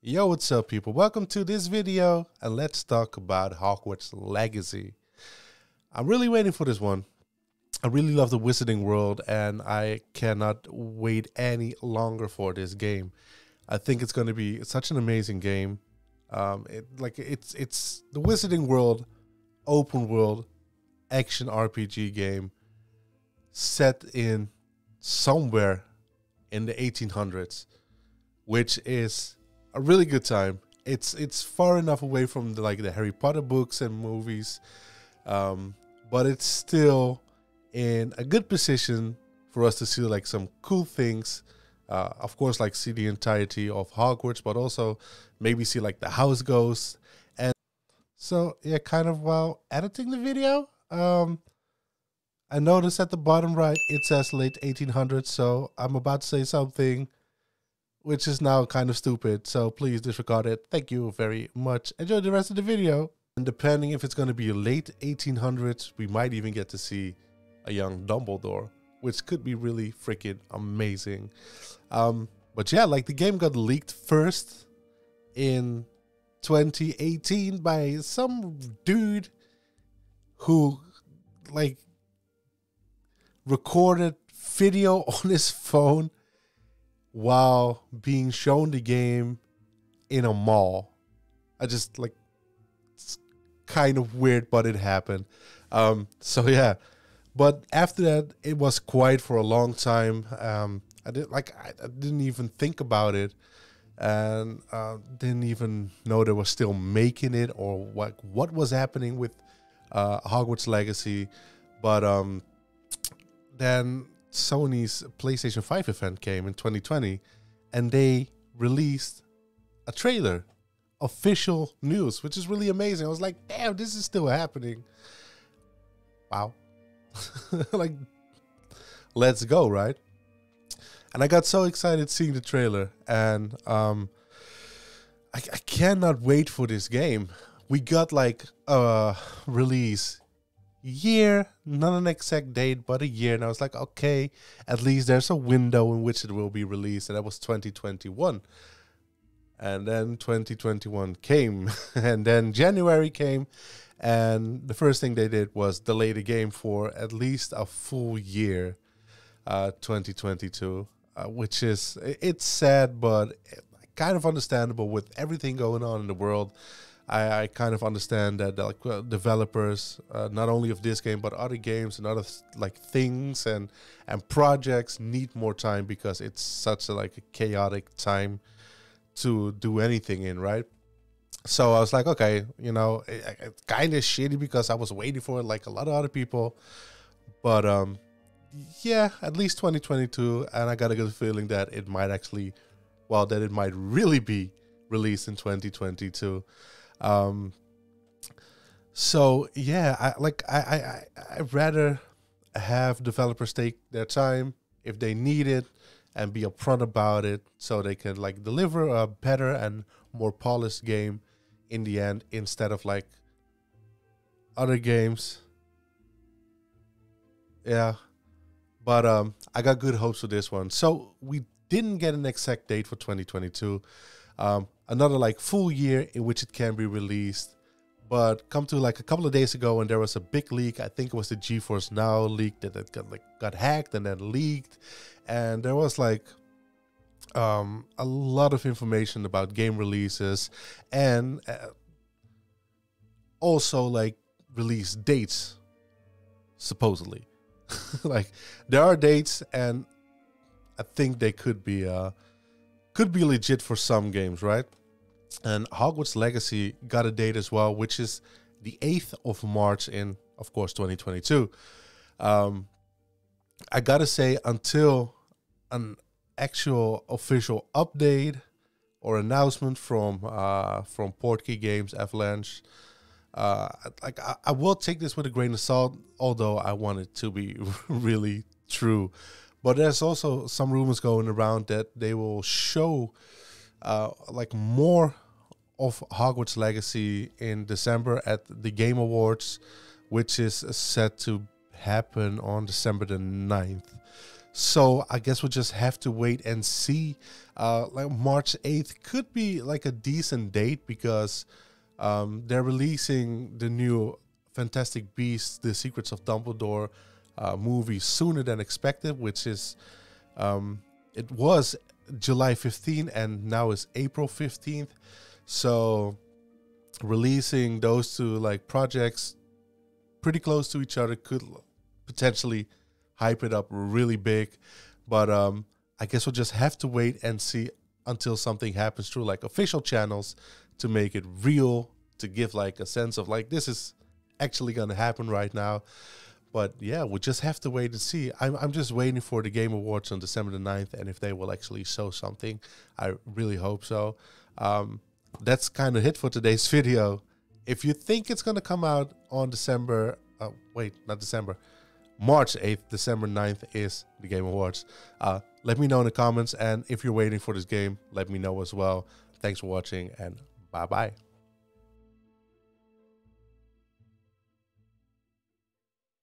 Yo, what's up, people? Welcome to this video, and let's talk about Hogwarts Legacy. I'm really waiting for this one. I really love the Wizarding World, and I cannot wait any longer for this game. I think it's going to be such an amazing game. It's the Wizarding World, open world, action RPG game set in somewhere in the 1800s, which is a really good time. It's far enough away from the Harry Potter books and movies, but it's still in a good position for us to see some cool things. Of course, see the entirety of Hogwarts, but also maybe see the house ghosts. And so yeah, kind of while editing the video, I noticed at the bottom right it says late 1800s, so I'm about to say something which is now kind of stupid, so please disregard it. Thank you very much. Enjoy the rest of the video. And depending if it's going to be late 1800s, we might even get to see a young Dumbledore, which could be really freaking amazing. But yeah, the game got leaked first in 2018 by some dude who recorded video on his phone while being shown the game in a mall. I just it's kind of weird, but it happened. So yeah, but after that it was quiet for a long time. I didn't even think about it, and didn't even know they were still making it or what was happening with Hogwarts Legacy. But then Sony's PlayStation 5 event came in 2020, and they released a trailer, official news, which is really amazing. I was like, damn, this is still happening. Wow. Let's go, right? And I got so excited seeing the trailer, and I cannot wait for this game. We got a release year, not an exact date, but a year, and I was like, okay, at least there's a window in which it will be released, and that was 2021. And then 2021 came, and then January came, and the first thing they did was delay the game for at least a full year, 2022, which is, it's sad, but kind of understandable with everything going on in the world. I kind of understand that developers, not only of this game but other games and other things and projects, need more time because it's such a chaotic time to do anything in, right? So I was like, okay, you know, it kind of shitty because I was waiting for it like a lot of other people, but yeah, at least 2022, and I got a good feeling that it might really be released in 2022. So yeah, I'd rather have developers take their time if they need it and be upfront about it, so they can deliver a better and more polished game in the end, instead of other games. Yeah, but I got good hopes for this one. So we didn't get an exact date for 2022. Another full year in which it can be released, but come to a couple of days ago, and there was a big leak. I think it was the GeForce Now leak that it got hacked and then leaked, and there was a lot of information about game releases and also release dates, supposedly. There are dates, and I think they could be legit for some games, right? And Hogwarts Legacy got a date as well, which is the 8th of March in, of course, 2022. I gotta say, until an actual official update or announcement from Portkey Games, Avalanche, I will take this with a grain of salt, although I want it to be really true. But there's also some rumors going around that they will show more of Hogwarts Legacy in December at the Game Awards, which is set to happen on December the 9th. So I guess we'll just have to wait and see. Like March 8th could be like a decent date because they're releasing the new Fantastic Beasts, The Secrets of Dumbledore movie sooner than expected, which is, it was July 15th and now is April 15th. So releasing those two like projects pretty close to each other could potentially hype it up really big, but I guess we'll just have to wait and see until something happens through like official channels to make it real, to give like a sense of like, this is actually gonna happen right now. But yeah, we'll just have to wait and see. I'm just waiting for the Game Awards on December the 9th and if they will actually show something. I really hope so. That's kind of it for today's video. If you think it's gonna come out on December, wait, not December, March 8th, December 9th is the Game Awards. Let me know in the comments, and if you're waiting for this game, let me know as well. Thanks for watching, and bye-bye.